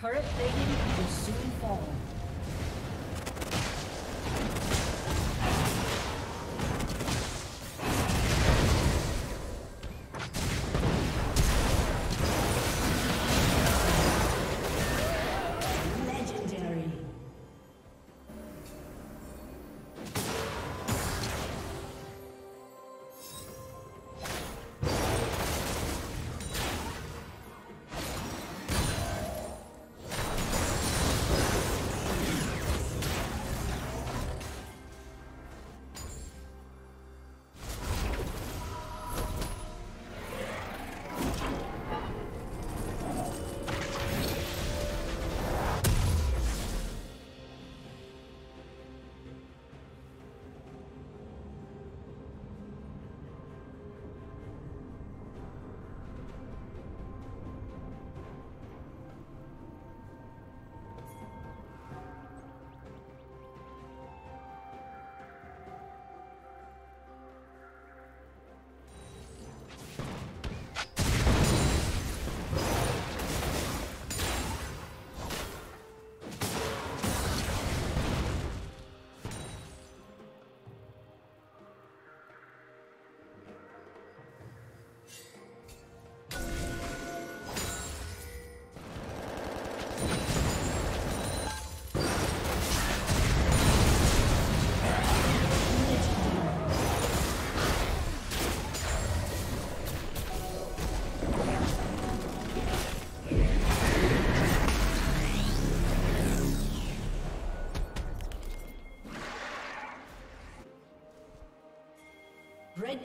Turret plating will soon fall. Legendary. Red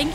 Thank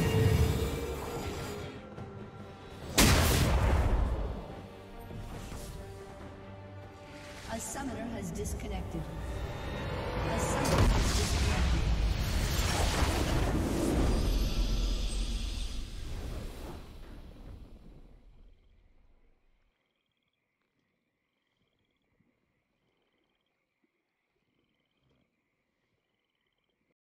A summoner has disconnected.